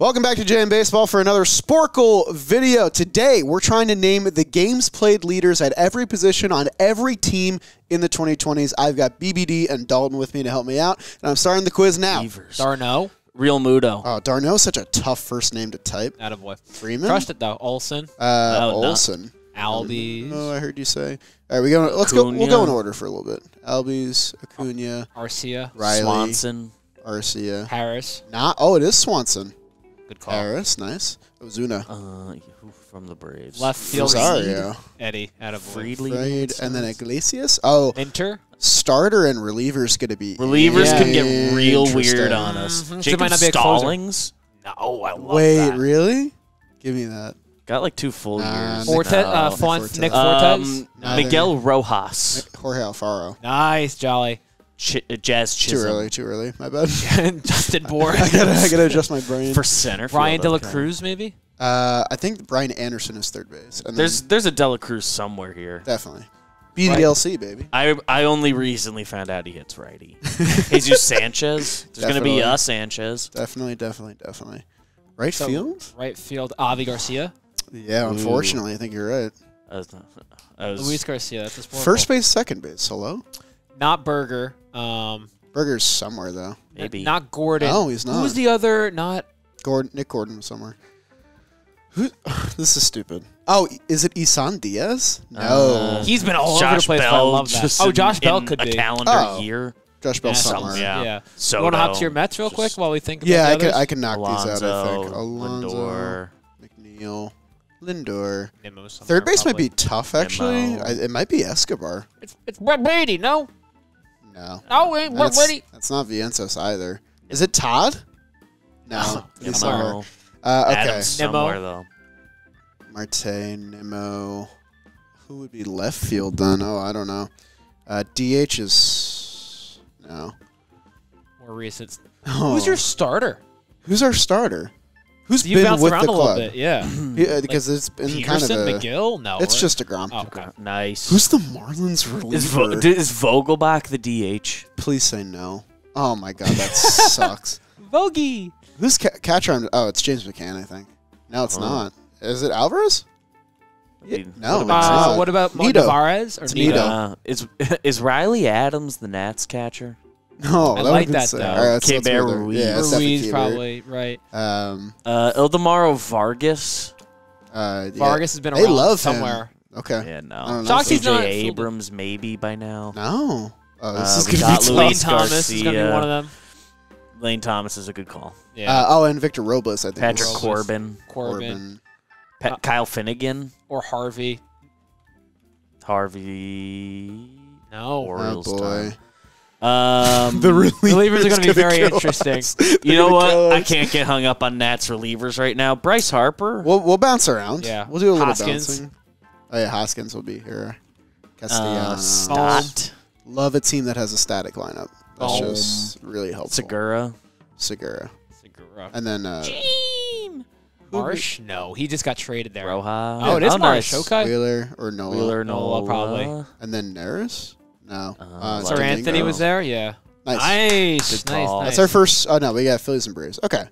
Welcome back to JM Baseball for another Sporkle video. Today, we're trying to name the games played leaders at every position on every team in the 2020s. I've got BBD and Dalton with me to help me out, and I'm starting the quiz now. Beavers. Darno. Real Mudo. Oh, Darno's such a tough first name to type. Attaboy. Freeman. Crushed it, though. Olsen. Olsen. Albies. Oh, I heard you say. All right, let's go. We'll go in order for a little bit. Albies, Acuna. Arcia. Riley. Swanson. Arcia. Harris. It is Swanson. Good call. Harris, nice. Ozuna. From the Braves. Left field. Rosario. Eddie. Fried. And then Iglesias. Oh. Inter. Starter and relievers going to be. Relievers can get real weird on us. Jacob might not be Stallings. No, I love that. Wait, really? Give me that. Got like two full years. Nick Fortes. Miguel Rojas. Jorge Alfaro. Nice, Jolly. Jazz Chisholm. Too early. My bad. Justin Bohr. I gotta adjust my brain. For center. Ryan De La Cruz, maybe? I think Brian Anderson is third base. And there's a De La Cruz somewhere here. Definitely. BDLC, baby. I only recently found out he hits righty. Jesus Sanchez. There's going to be a Sanchez. Definitely. Right field, Avi Garcia. Yeah, unfortunately, I think you're right. Luis Garcia. That's first base, second base. Hello? Not Berger. Berger's somewhere, though. Maybe. Not Gordon. No, he's not. Who's the other? Not Gordon. Nick Gordon was somewhere. This is stupid. Oh, is it Isan Diaz? No. He's been all over the place. I love that. Josh Bell could be. A calendar year. Josh Bell somewhere. Yeah. So you want to hop to your Mets real quick while we think about the others? I can knock these out, I think. Alonso. McNeil. Nimmo. Third base probably. Might be tough, actually. It might be Escobar. It's Brett Beatty, no? No. No, it ain't Brett Beatty. That's not Vientos either. Is it Todd? No. He's somewhere. Okay. Somewhere, though. Marte, Nimmo. Who would be left field then? Oh, I don't know. DH is... No. More recent. Oh. Who's your starter? Who's our starter? Who's been with the club? Bit, yeah, because it's been Peterson, kind of a... McGill? No. It's just a Grom. Oh, okay. Nice. Who's the Marlins reliever? Is Vogelbach the DH? Please say no. Oh, my God. That sucks. Vogie. Who's catcher? Oh, it's James McCann, I think. No, it's not. Is it Alvarez? Yeah, no. What about Navarez? Or Nito? Is Riley Adams the Nats catcher? No, I like that, though. Keber Ruiz. Yeah, Ruiz probably, right. Eldamaro Vargas. Vargas has been around somewhere. Him. Okay. Yeah, no. J.J. Abrams maybe by now. No. Oh, this is going to be Lane Thomas is going to be one of them. Lane Thomas is a good call. Yeah. And Victor Robles, I think. Patrick Corbin. Kyle Finnegan. Or Harvey. No. Orioles. Oh, boy. The relievers are going to be very interesting. You know what? I can't get hung up on Nats relievers right now. Bryce Harper. We'll bounce around. Yeah. We'll do a little bouncing. Oh, yeah. Hoskins will be here. Castellanos. Love a team that has a static lineup. That's just really helpful. Segura. And then... Marsh? No, he just got traded there. Rojas. Oh, it is Marsh. Nice. Okay. Wheeler, Nola, probably. And then Neris? No. Sir Anthony was there? Yeah. Nice. That's our first... Oh, no, we got Phillies and Braves. Okay.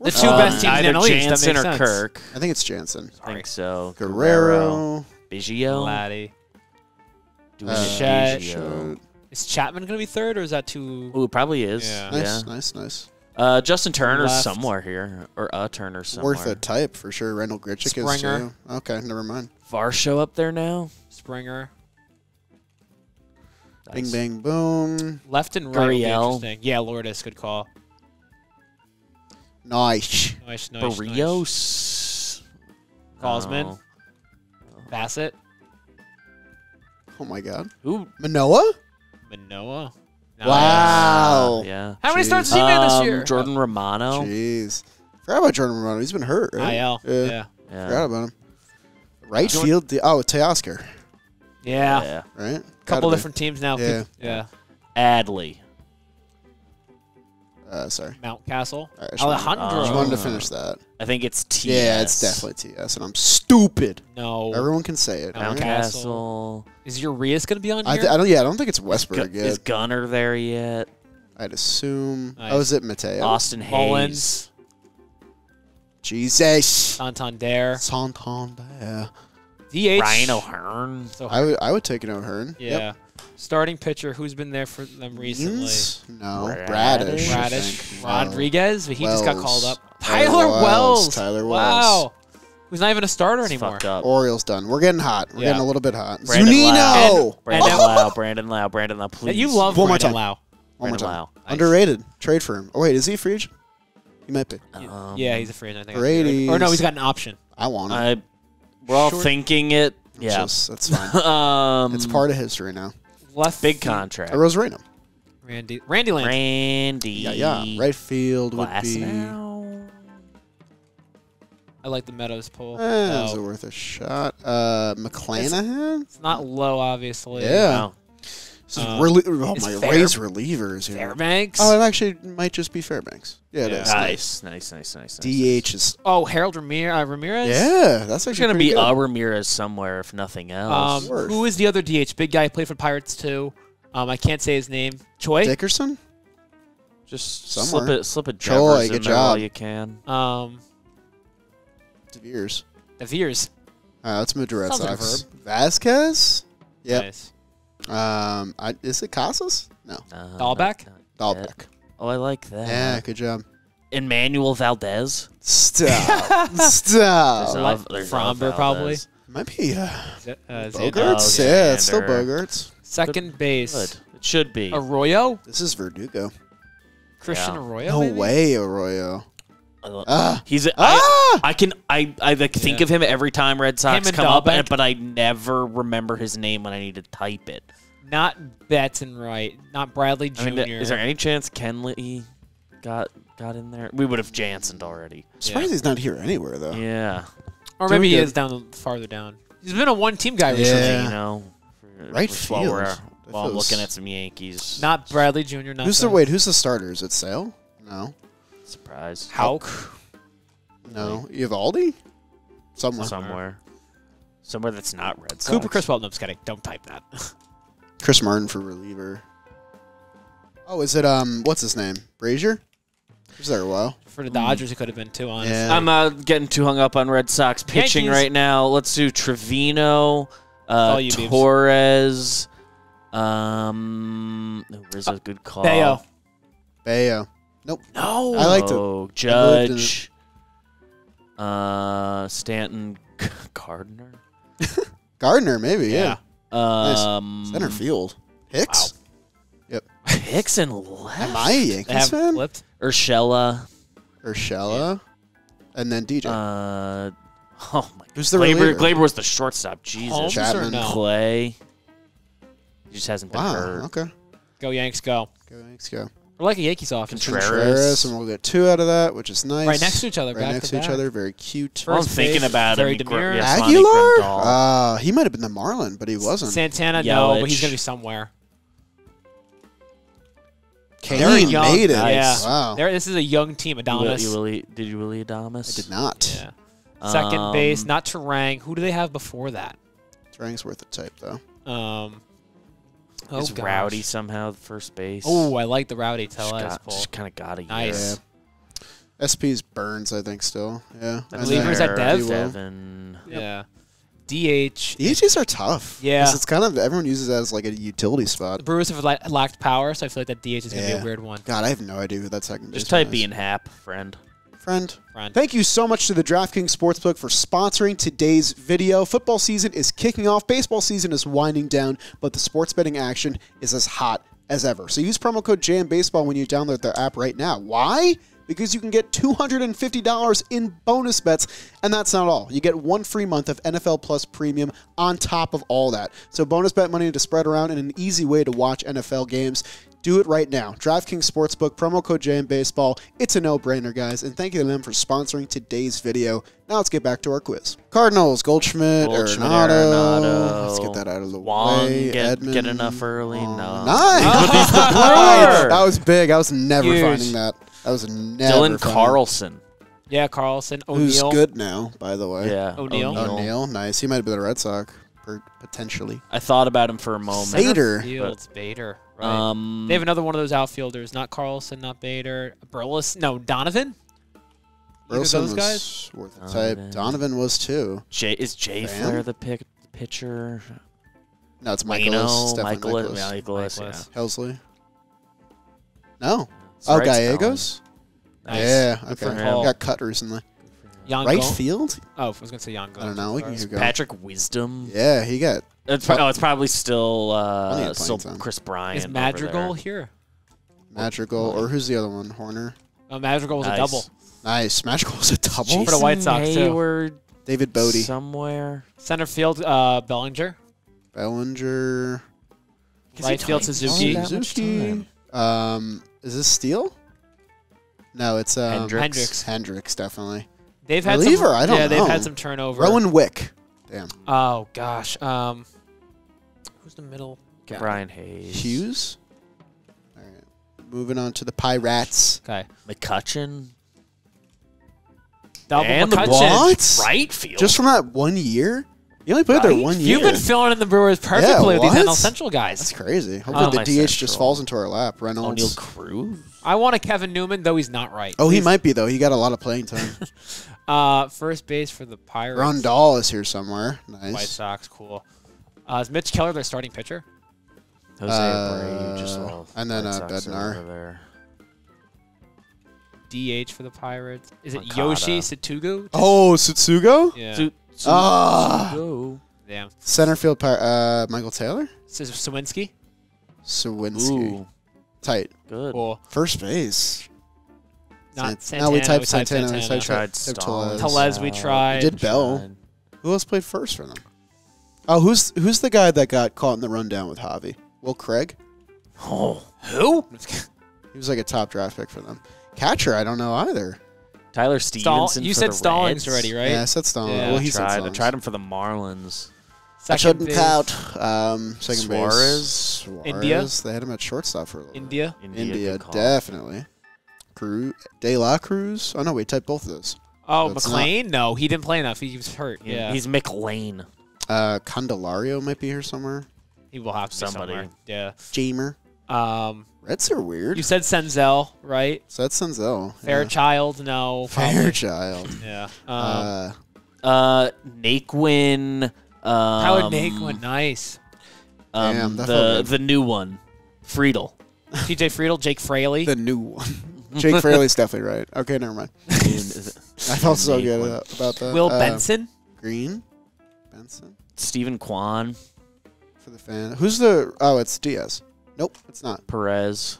The two best teams in the league. Jansen or Kirk. I think it's Jansen. I think so. Guerrero. Biggio. Laddie. Duchette. Is Chapman going to be third, or is that too... Ooh, it probably is. Yeah. Nice. Justin Turner's somewhere here, or Turner somewhere. Worth a type, for sure. Randall Grichuk is too. Okay, never mind. Varsho up there now. Springer. Nice. Bing, bang, boom. Left and right interesting. Yeah, Lourdes, good call. Nice. Barrios. Cosman. Bassett. Oh, my God. Ooh. Manoah. Nice. Wow. Yeah. How many starts has he made this year? Jordan Romano. Jeez. Forgot about Jordan Romano. He's been hurt, right? IL. Yeah. Forgot about him. Right field. Teoscar. Yeah. Right? Couple different teams now. Yeah. Adley. Sorry. Mountcastle. Right, Alejandro. I just wanted to finish that. I think it's TS. Yeah, it's definitely TS, and I'm stupid. No. Everyone can say it. Mountcastle. Is Urias going to be on here? I don't think it's Westberg yet. Is Gunner there yet? I'd assume. Nice. Oh, is it Mateo? Austin Hayes. Mullins. Jesus. Santander. Santander. DH. Ryan O'Hearn. I would take an O'Hearn. Yeah. Yep. Starting pitcher, who's been there for them recently? No. Bradish. Bradish. Rodriguez, but he just got called up. Tyler Wells. Tyler Wells. Wow. Who's not even a starter anymore. Orioles done. We're getting hot. We're getting a little bit hot. Zunino. Brandon Lau. Please. You love Brandon Lau. One more time. Nice. Underrated. Trade for him. Oh, wait. Is he a free agent? He might be. Yeah, he's a free agent, I think. Brady. Or no, he's got an option. I want him. We're all thinking it. Yeah. That's fine. It's part of history now. Big contract. Rosarino. Randy Land. Yeah. Right field would be. I like the Meadows poll. Is it worth a shot? McClanahan? It's not low, obviously. Yeah. No. Rays relievers here. Fairbanks? Oh, it actually might just be Fairbanks. Yeah, it is. Nice. DH is... Oh, Harold Ramirez? Yeah, that's actually going to be Ramirez somewhere, if nothing else. Who is the other DH? Big guy who played for Pirates, too. I can't say his name. Choi? Dickerson? Just somewhere. Slip a Choi, good job. All you can. De Veers. All right, let's move to Red Sox. Vasquez? Yeah. Nice. Is it Casas? No. Dahlbeck. Oh, I like that. Yeah, good job. Emmanuel Valdez. Stop. Fromber, probably. Might be Bogaerts. Yeah, it's still Bogaerts. Second base. Good. It should be. Arroyo? This is Verdugo. Christian Arroyo? No way, Arroyo. I think of him every time Red Sox come up, but I never remember his name when I need to type it. Not Bettenright, not Bradley Jr. I mean, is there any chance Kenley got in there? We would have Jansen'd already. I'm surprised he's not here anywhere though. Yeah, or maybe he is farther down. He's been a one-team guy recently. Yeah, you know, right field. While I'm looking at some Yankees. Not Bradley Jr. Who's the starter? Is it Sale? No. Surprise. Houck? No. Eovaldi? Somewhere. Somewhere that's not Red Sox. Cooper Criswell. No, I'm just kidding. Don't type that. Chris Martin for reliever. Oh, is it, what's his name? Brazier? He was there a while. For the Dodgers, it could have been too, honestly. Yeah. I'm getting too hung up on Red Sox pitching right now. Let's do Trevino, Torres. Where's a good call? Bayo. Nope. No. I like to Judge. Stanton Gardner. Gardner, maybe. Yeah. Nice. Center field. Hicks. Wow. Yep. Hicks and left. Am I a Yankees fan? Urshela. Yeah. And then DJ. Oh my. Who's the reliever? Glaber was the shortstop. Jesus. Chapman. Clay. He just hasn't been hurt. Okay. Go Yanks. Go Yanks. We're like a Yankees offense. Contreras, and we'll get two out of that, which is nice. Right next to each other. Very cute. Well, I'm thinking about it. Aguilar? He might have been the Marlin, but he wasn't. Santana, no, but he's going to be somewhere. Kane made it. Nice. Yeah. Wow. This is a young team, Adames. Did you really Adames? I did not. Yeah. Second base, not Terang. Who do they have before that? Terang's worth a type, though. It's Rowdy somehow first base. Oh, I like the Rowdy. Just kind of got it. Nice. Yeah. SP's Burns, I think, still. Yeah. Believers at Devin. Yeah. DH. DHs are tough. Yeah. It's kind of everyone uses that as like a utility spot. The Brewers have lacked power, so I feel like that DH is going to be a weird one. God, I have no idea who that second base is. Just type B and Hap, friend. Thank you so much to the DraftKings Sportsbook for sponsoring today's video. Football season is kicking off. Baseball season is winding down, but the sports betting action is as hot as ever. So use promo code JM Baseball when you download their app right now. Why? Because you can get $250 in bonus bets, and that's not all. You get one free month of NFL Plus Premium on top of all that. So bonus bet money to spread around and an easy way to watch NFL games. Do it right now. DraftKings Sportsbook, promo code JMBaseball. It's a no-brainer, guys, and thank you to them for sponsoring today's video. Now let's get back to our quiz. Cardinals, Goldschmidt Arenado. Let's get that out of the way. Get enough early. No. Nice. That was big. I was never finding that. I was never. Dylan Carlson. Yeah, Carlson. O'Neal. Who's good now, by the way. Yeah. O'Neal. Nice. He might have been a Red Sox, potentially. I thought about him for a moment. Bader. Right. They have another one of those outfielders. Not Carlson, not Bader. Donovan? Burleson those guys? Was worth the type. Donovan was too. Is Jay Flair the pitcher? No, it's Michaelis. Michaelis. Yeah. Helsley. No. It's Gallegos? Nice. Yeah, okay. Got cut recently. Yango. Right field? Oh, I was going to say Yango. I don't know. We can go. Patrick Wisdom. Yeah, he got. It's probably still Chris Bryant. Is Madrigal here? Madrigal, or who's the other one? Horner? Madrigal was a double. Nice. Madrigal was a double? Jason for the White Sox, Hayward, too. David Bodie. Somewhere. Center field, Bellinger. Bellinger. Right field, Suzuki. Suzuki. Is this Steele? No, it's Hendricks. Hendricks, definitely. They've had reliever, some, I don't know. They've had some turnover. Rowan Wick. Damn. Oh, gosh. Who's the middle guy? Brian Hayes. Hughes? All right. Moving on to the Pirates. Okay. McCutchen. Double McCutchen. Right field. Just from that 1 year? You only played there 1 year. You've been filling in the Brewers perfectly with these NL Central guys. That's crazy. Hopefully the DH just falls into our lap. Reynolds. O'Neal Cruz. I want a Kevin Newman, though he's not right. Oh, he might be, though. He got a lot of playing time. First base for the Pirates. Rondal is here somewhere. Nice. White Sox, cool. Is Mitch Keller their starting pitcher? Jose Abreu. And then Bednar. There. DH for the Pirates. Is it Yoshi Satsugu? Oh, Satsugu? Yeah. Damn. Center field Michael Taylor? Sawinski. Ooh. Tight. Good. Cool. First base. Not Santana. No, we typed Santana. We tried Tellez. We tried. We did Bell. Who else played first for them? Oh, who's the guy that got caught in the rundown with Javi? Will Craig? Oh. Who? He was like a top draft pick for them. Catcher, I don't know either. Tyler Stevenson. You said Stallings already, right? Yeah, I said Stallings. Yeah, well, he said Stallings. I tried him for the Marlins. Second base. Second base. Suarez. India. They had him at shortstop for a little bit. India, definitely. De La Cruz. Oh, no, we typed both of those. Oh, so McLean? No, he didn't play enough. He was hurt. Yeah. He's McLean. Candelario might be here somewhere. He will have somebody. Yeah. Jamer. Reds are weird. You said Senzel, right? Said Senzel. Fairchild, no. Fairchild. Yeah. Naquin. Tyler Naquin, nice. Damn, the new one, Friedel. T.J. Friedel, Jake Fraley. The new one. Jake Fraley's definitely right. Okay, never mind. I felt so good about that. Will Benson. Green. Benson. Stephen Kwan. For the fan. Who's the... Oh, it's Diaz. Nope, it's not. Perez.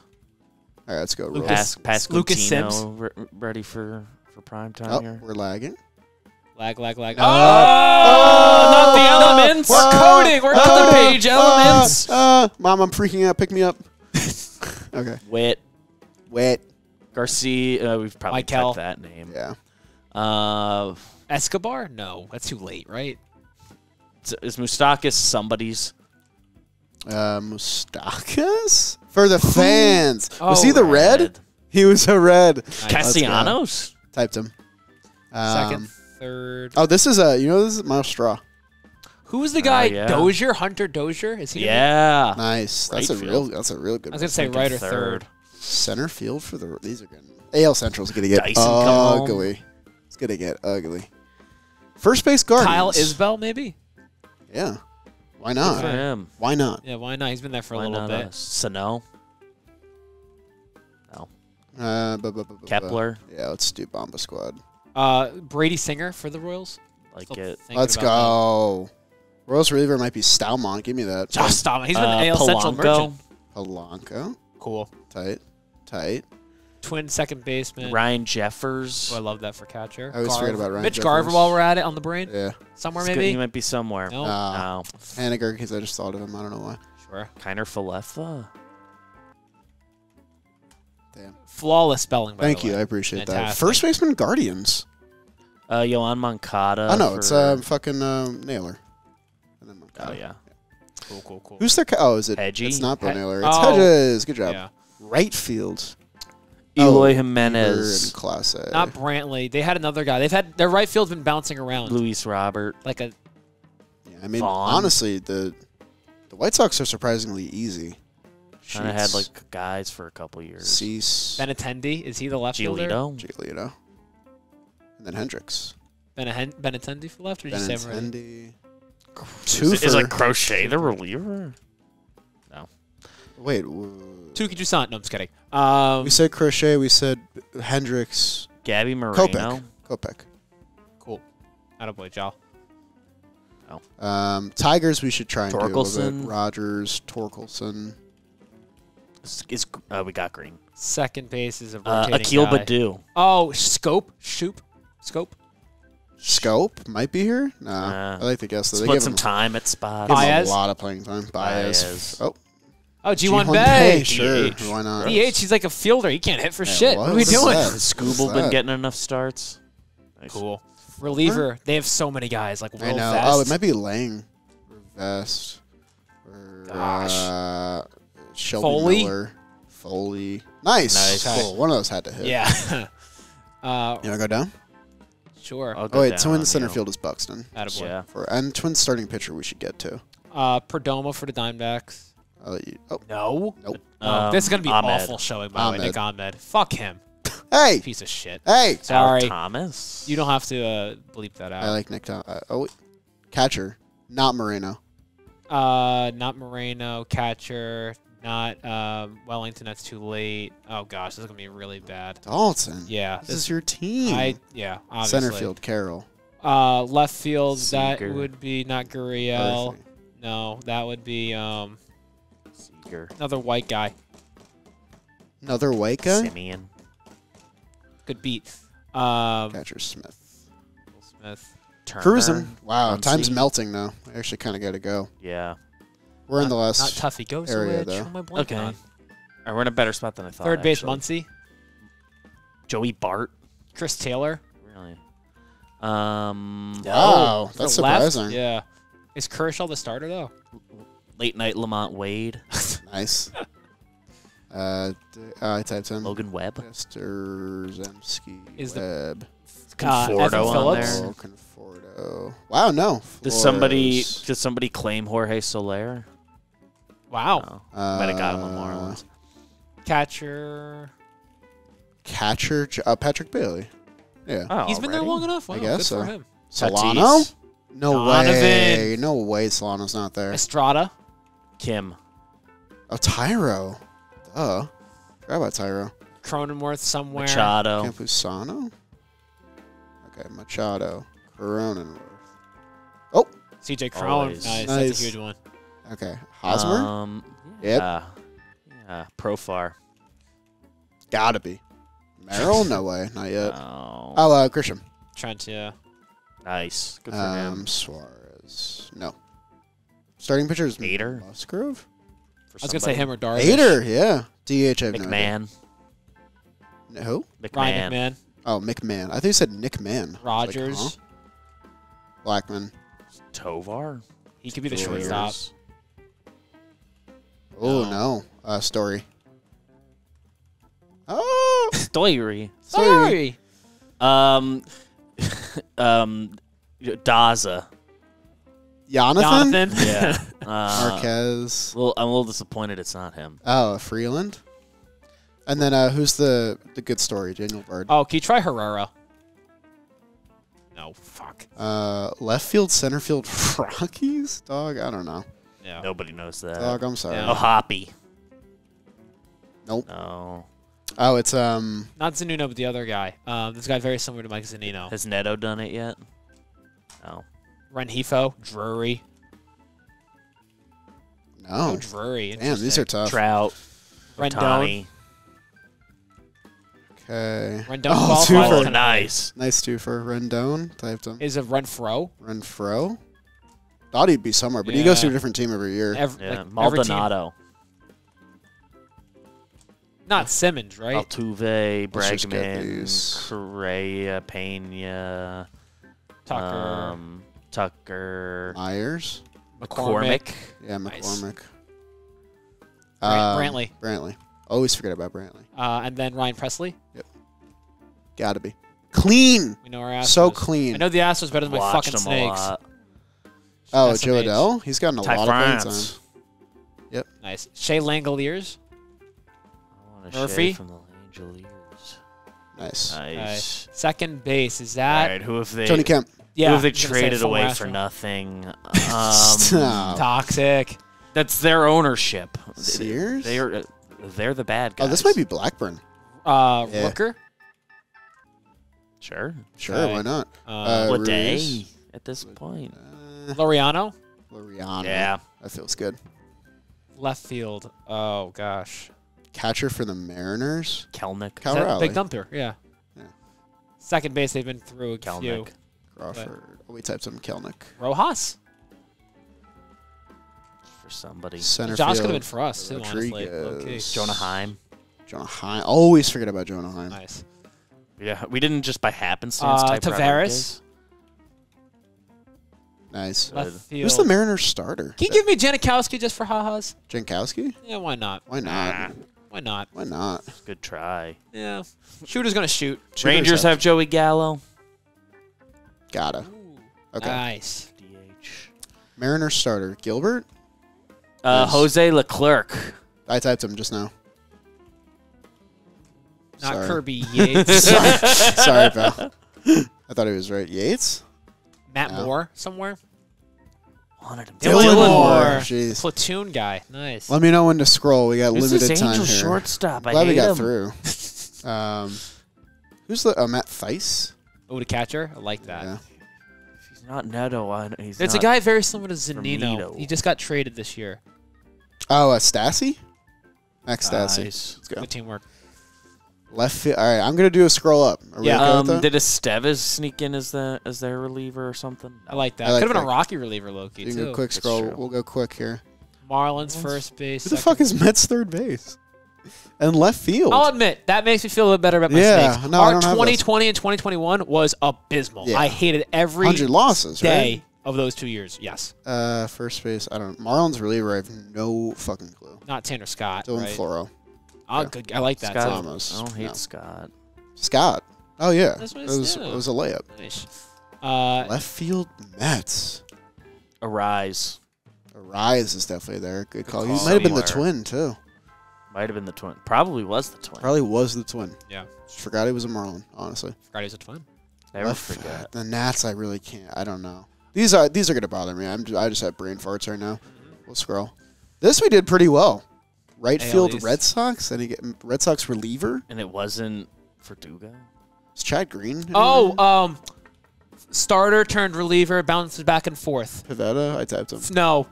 All right, let's go. Lucas Sims. Ready for prime time here. We're lagging. Lag. Oh, not the elements. We're coding. We're on the page. Elements. Mom, I'm freaking out. Pick me up. Okay. Witt. Garcia. We've probably typed that name. Yeah. Escobar? No, that's too late, right? Is Moustakas somebody's? Moustakas? For the fans. Was he the red? He was a red. Castellanos? Typed him. Second, third. Oh, this is this is Miles Straw. Who was the guy? Dozier? Hunter Dozier? Is he? Yeah. Nice. That's a real good one. I was going to say right or third. Center field for the... These are good. AL Central's going to get ugly. It's going to get ugly. First base guard. Kyle Isbell, maybe? Yeah. Why not? Why not? Yeah, why not? He's been there for a little bit. Sano? No. Kepler? Yeah, let's do Bomba Squad. Brady Singer for the Royals? Like it. Let's go. Royals reliever might be Stalmont. Give me that. Josh Stalmont. He's been an AL Central merchant. Polanco. Cool. Tight. Twin second baseman. Ryan Jeffers. Oh, I love that for catcher. I always forget about Ryan Jeffers. Mitch Garver while we're at it on the brain. Yeah. Somewhere maybe? He might be somewhere. No. No. Haniger, because I just thought of him. I don't know why. Sure. Kiner Falefa. Damn. Flawless spelling, by the way. Thank you. I appreciate that. First baseman Guardians. Yohan Moncada. I know. It's fucking Naylor. And then Moncada. Oh, yeah. Cool. Who's their... Oh, is it... Hedgie? It's not Bo Naylor. It's Hedges. Good job. Yeah. Right field. Eloy Jimenez. Class A. Not Brantley. They had another guy. They've had their right field's been bouncing around. Luis Robert. Like a I mean Vaughn. Honestly, the White Sox are surprisingly easy. Kind of had like guys for a couple years. Cease. Benintendi, is he the left fielder? Giolito. And then Hendricks. Benintendi for left, or did you say him right? Is like Crochet the reliever? No. Wait. Tuki Toussaint. No, I'm just kidding. We said Crochet. We said Hendricks. Gabby Moreno. Kopech. Cool. I don't believe y'all. No. Tigers, we should try and Torkelson. Do a little bit. Rogers, Torkelson. We got Green. Second base is a rotating Akil guy. Badu. Oh, Scope. Shoop. Scope. Scope might be here. No, I like to guess that. They give him some time at spot. Baez, a lot of playing time. Baez. Oh, G1 Bay. Sure, why not? DH, he's like a fielder. He can't hit for shit. What are we doing? Scooble been getting enough starts. Nice. Cool. Reliever. Huh? They have so many guys. Like Will Vest. Oh, it might be Lang, or Vest, or Shelby Miller. Foley. Nice. Cool. One of those had to hit. Yeah. You want to go down? Sure. Oh, wait. Twins center field is Buxton. Attaboy. Yeah. And Twins starting pitcher we should get to. Perdomo for the Diamondbacks. No. Nope. This is going to be an awful showing, by the way. Nick Ahmed. Fuck him. Hey. Piece of shit. Hey. Sorry. Thomas. You don't have to bleep that out. I like Nick Thomas. Catcher. Not Moreno. Not Moreno. Catcher. Not Wellington. That's too late. Oh gosh, this is gonna be really bad. Dalton. Yeah, this is your team. Yeah, obviously. Center field, Carroll. Left field. Seager. That would be not Gurriel. No, that would be Seager. Another white guy. Another white guy. Simeon. Good beat. Catcher Smith. Smith. Turner. Cruising. Wow, time's melting now. I actually kind of got to go. Yeah. We're in the last area, though. Okay. All right, we're in a better spot than I thought. Third base, actually. Muncy. Joey Bart. Chris Taylor. Really? Wow, that's surprising. Left? Yeah. Is Kershaw the starter, though? Late night Lamont Wade. Nice. I typed in Logan Webb. Mr. Zemski Webb. Conforto on there. Oh, Conforto. Wow, no. Did somebody claim Jorge Soler? Wow. No. Might have got him on more ones. Catcher? Patrick Bailey. Yeah. Oh, he's been there long enough. Wow, I guess good for him. Solano? No way. No way Solano's not there. Estrada? Kim. Oh, Tyro. Duh. Forgot about Tyro. Cronenworth somewhere. Machado. Campusano? Okay, Machado. Cronenworth. Oh! CJ Cron. Nice. That's a huge one. Okay. Hosmer? Yep. Yeah. Profar. Gotta be. Merrill? No way. Not yet. No. Oh, Grisham. Trent, yeah. Nice. Good for him. Suarez. No. Starting pitcher is Bader. Musgrove? I was going to say him or Darvish. Bader, yeah. DH, I have McMahon. No idea. Who? McMahon. Ryan McMahon. Oh, McMahon. I think you said Nick Mann. Rogers. Like, huh? Blackman. Tovar. He could be the shortstop. Oh, no. Story. Oh! Story. Daza. Jonathan? Yeah. Marquez. I'm a little disappointed it's not him. Oh, Freeland? And then who's the good story? Daniel Bard. Oh, can you try Herrera? No, fuck. Left field, center field, Rockies? Dog, I don't know. Yeah. Nobody knows that. Dog, I'm sorry. Yeah. Oh, Hoppy. Nope. No. Oh, it's not Zunino, but the other guy. This guy very similar to Mike Zunino. Has Neto done it yet? No. Renjifo, Drury. No. Oh, Drury. Damn, these are tough. Trout. Rendon. Okay. Rendon. Oh, twofer. Nice. Nice twofer. Rendon. Typed him. Is it Renfro? Renfro? Thought he'd be somewhere, but he goes to a different team every year. Like Maldonado. Not Simmons, right? Altuve, Bregman, Correa, Pena, Tucker, Myers, McCormick. Yeah, McCormick. Nice. Brantley. Always forget about Brantley. And then Ryan Presley. Yep. Gotta be. Clean. We know our Astros. So clean. I know the Astros better than my fucking Snakes. Oh, Joe Adele? He's gotten a lot of points on. Yep. Nice. Shea Langoliers. I want to Murphy. Shea from the Langoliers. Nice. Second base, is that? All right, who have they? Tony Kemp. Yeah, who have they traded away for nothing? Toxic. That's their ownership. Sears? They're the bad guys. Oh, this might be Blackburn. Yeah. Rooker? Sure. Sure, okay. Why not? What day at this point? Laureano? Laureano. Yeah. That feels good. Left field. Oh, gosh. Catcher for the Mariners? Kelnick. Big dumper, yeah. Second base, they've been through a few. Crawford. Oh, we typed some Kelnick. Rojas. For somebody. Center Josh could have been for us, too, honestly. Okay. Jonah Heim. Jonah Heim. Always forget about Jonah Heim. Nice. Yeah, we didn't just by happenstance type Tavares. Nice. Who's the Mariners starter? Can you give me Janikowski just for ha-has? Janikowski? Yeah, why not? Why not? Nah. Why not? Why not? Good try. Yeah. Shooter's going to shoot. Rangers have Joey Gallo. Gotta. Ooh, okay. Nice. DH. Mariners starter. Gilbert? Jose Leclerc. I typed him just now. Not sorry. Kirby Yates. Sorry, pal. I thought he was right. Yates? Matt Moore somewhere. Dylan Moore. Jeez. Platoon guy. Nice. Let me know when to scroll. We got limited time here. Shortstop. Glad we got through. Who's the Matt Theis? Oh, the catcher. I like that. Yeah. If he's not Neto, it's a guy very similar to Zunino. He just got traded this year. Oh, Stassi? Max Stassi. Nice. Let's go. Good teamwork. Left field. All right, I'm gonna do a scroll up. Are we okay with that? Did Estevez sneak in as their reliever or something? I like that. Could have been a Rocky reliever, Loki. You can go quick scroll. We'll go quick here. Marlins first base. Who the fuck is Mets third base? And left field. I'll admit that makes me feel a little better about my snakes. No, our 2020 and 2021 was abysmal. Yeah. I hated every 100 losses day of those 2 years. Yes. First base. I don't. Marlins reliever. I have no fucking clue. Not Tanner Scott. Dylan Floro. Oh, yeah. Good. I like that. Scott almost. I don't hate Scott. Scott. Oh, yeah. That's what it was a layup. Nice. Left field Mets. Arise. Arise is definitely there. Good call. He might have been the twin, too. Might have been the twin. Probably was the twin. Probably was the twin. Yeah. Forgot he was a Marlin, honestly. Forgot he was a twin. Never forget. The Nats, I really can't. I don't know. These are going to bother me. I just have brain farts right now. We'll scroll. This we did pretty well. Right field Red Sox, and he get Red Sox reliever, and it wasn't Verdugo. It's Chad Green. Oh, starter turned reliever, bounces back and forth. Pivetta, I typed him. No,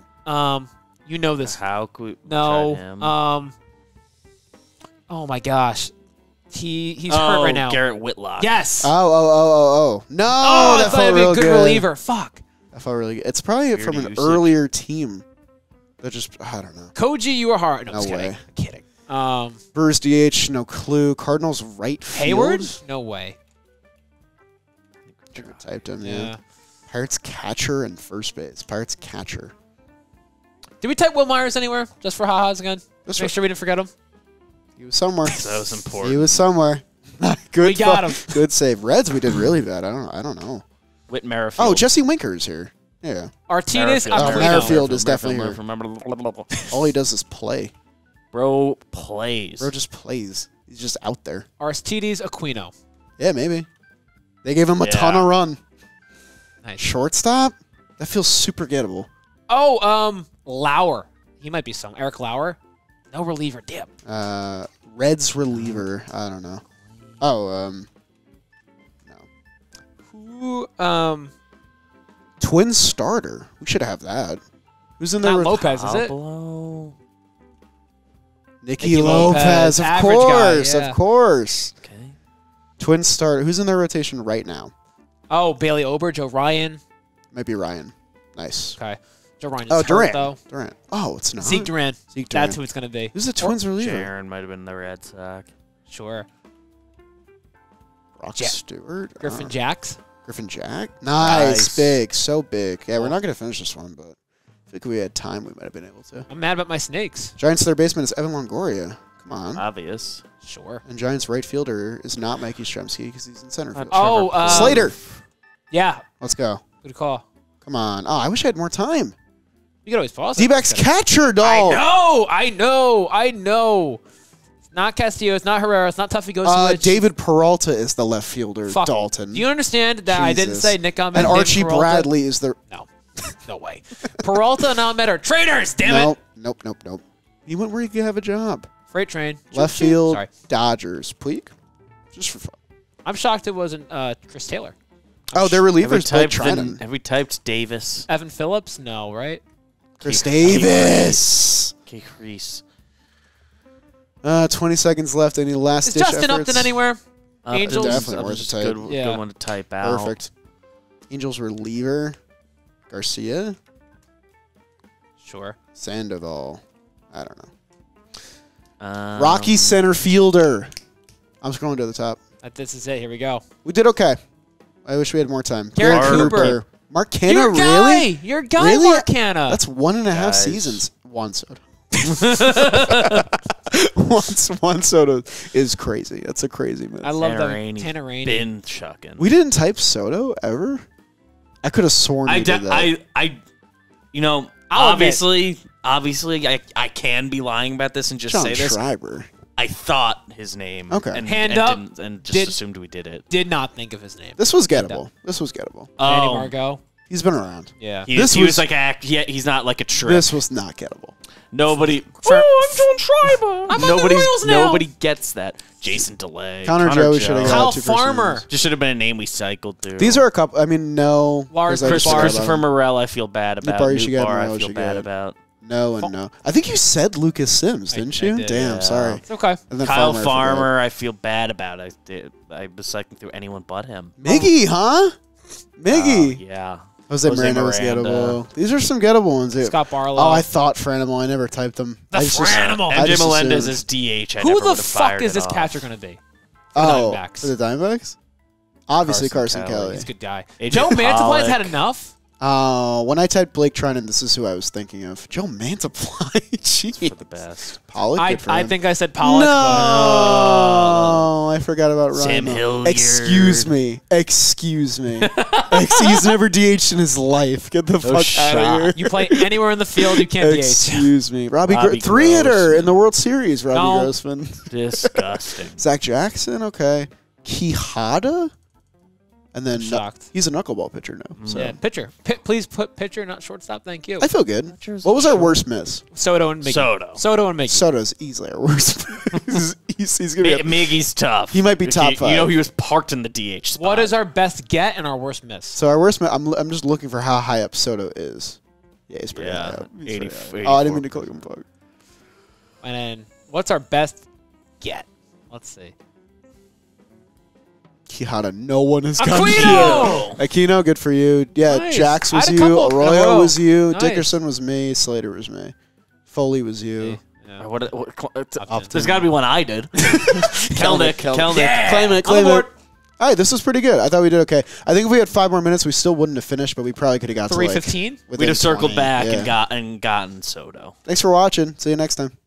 you know this. How could we him? Oh my gosh, he's hurt right now. Garrett Whitlock. Yes. Oh. No, that felt real good. Reliever. Fuck. That felt really good. It's probably from an earlier team. They're just, I don't know. Koji Uehara. No way. I'm kidding. Brewers DH, no clue. Cardinals right field. Hayward? No way. I typed him in. Pirates catcher and first base. Pirates catcher. Did we type Will Myers anywhere? Just for ha-has again? Make sure we didn't forget him. He was somewhere. That was important. He was somewhere. Good we got him. Good save. Reds, we did really bad. I don't know. Whit Merrifield. Oh, Jesse Winker is here. Yeah. Martinez. Merrifield is definitely here. All he does is play. Bro plays. Bro just plays. He's just out there. Aristides Aquino. Yeah, maybe. They gave him a ton of run. Nice. Shortstop? That feels super gettable. Oh, Lauer. He might be some. Eric Lauer. No reliever. Damn. Reds reliever. I don't know. Oh, no. Who, Twin starter. We should have that. Who's in there? Not Lopez, is it? Nicky Lopez, of course. Guy, yeah. Of course. Okay. Twin starter. Who's in their rotation right now? Oh, Bailey Ober, Joe Ryan. Might be Ryan. Nice. Okay. Joe Ryan is Durant. Oh, it's not. Zeke Durant. Zeke Durant. That's who it's going to be. Who's the Twins reliever? Jaron might have been the Red Sox. Sure. Brock Stewart. Griffin Jacks. Griffin Jack? Nice. Big. So big. Yeah, we're not going to finish this one, but I think we had time we might have been able to. I'm mad about my snakes. Giants' third baseman is Evan Longoria. Come on. Obvious. Sure. And Giants' right fielder is not Mikey Stremski because he's in center field. Slater. Yeah. Let's go. Good call. Come on. Oh, I wish I had more time. You could always pause. D-backs catcher, dog. I know. not Castillo. It's not Herrera. It's not Tuffy Ghost. David Peralta is the left fielder. Fuck. Dalton. Do you understand that I didn't say Nick Ahmed and Archie Peralta? Bradley is the no, no way. Peralta and Ahmed are traitors. Damn it. Nope, nope, nope. You went where you could have a job. Freight train. Left field. Sorry. Dodgers. Puig. Just for fun. I'm shocked it wasn't Chris Taylor. Oh, their relievers played. Have we typed Davis? Evan Phillips? No, right? Chris Davis. K. Crease. 20 seconds left. Any last Is Justin efforts? Upton anywhere? Angels? Definitely worth a type. Good one to type out. Perfect. Angels reliever. Garcia? Sure. Sandoval. I don't know. Rocky center fielder. I'm scrolling to the top. This is it. Here we go. We did okay. I wish we had more time. Garrett Cooper. Mark Canha, your guy. Really? Your guy, really? Mark Canha. That's 1.5 seasons. Juan Soto. Juan Soto is crazy. That's a crazy move. I love that. Tanner Rainey. Been chucking. We didn't type Soto ever? I could have sworn we did that. You know, obviously, I can be lying about this and just say this. John Schreiber. I thought his name. Okay. And, just assumed we did it. Did not think of his name. This was gettable. This was gettable. Oh. Manny Margot. He's been around. Yeah. He was like he's not like a trick. This was not gettable. Nobody. Oh, I'm John Schreiber. I'm on the Royals now. Nobody gets that. Jason DeLay. Connor Joe should have got 2%. Kyle Farmer. Just should have been a name we cycled through. These are a couple. I mean, no. Lars Christopher Morel, I feel bad about. Newbar, I feel bad about. No and no. I think you said Lucas Sims, didn't you? I did, damn, sorry. It's okay. And then Kyle Farmer, I feel bad about. I was cycling through anyone but him. Miggy, huh? Miggy. Yeah. Jose Miranda was gettable. These are some gettable ones. Dude. Scott Barlow. Oh, I thought Franimal. I never typed them. That's Franimal. MJ Melendez is DH. Who the fuck is this catcher going to be? Oh, for the Diamondbacks? Obviously Carson Kelly. He's a good guy. Joe Mantiply's had enough. When I typed Blake Trinan, this is who I was thinking of. Joe Mantiply. Jeez. For the best. Pollock. I think I said Pollock. No, I forgot about Ryan. Sam Hilliard. Excuse me. Excuse me. He's never DH'd in his life. Get the fuck out of here. You play anywhere in the field, you can't DH. Excuse me. Robbie three-hitter in the World Series, Robbie Grossman. Disgusting. Zach Jackson, okay. Quijada? And then he's a knuckleball pitcher now. So. Yeah, pitcher. Please put pitcher, not shortstop. Thank you. I feel good. What was our worst miss? Soto and Miggy. Soto and Miggy. Soto's easily our worst. he's gonna be Miggy's tough. He might be top 5. You know, he was parked in the DH spot. What is our best get and our worst miss? So our worst miss. I'm just looking for how high up Soto is. Yeah, he's pretty high up. He's 80, pretty high up. Oh, I didn't mean to click him. And then what's our best get? Let's see. Quijada, no one has come to you. Aquino, good for you. Yeah, nice. Jax was you. Arroyo was you. Nice. Dickerson was me. Slater was me. Foley was you. Yeah. What, there's got to be one I did. Kelnick. Yeah. Claim it. All right, this was pretty good. I thought we did okay. I think if we had 5 more minutes, we still wouldn't have finished, but we probably could have got to like 3:15. We'd have circled back and gotten Soto. Thanks for watching. See you next time.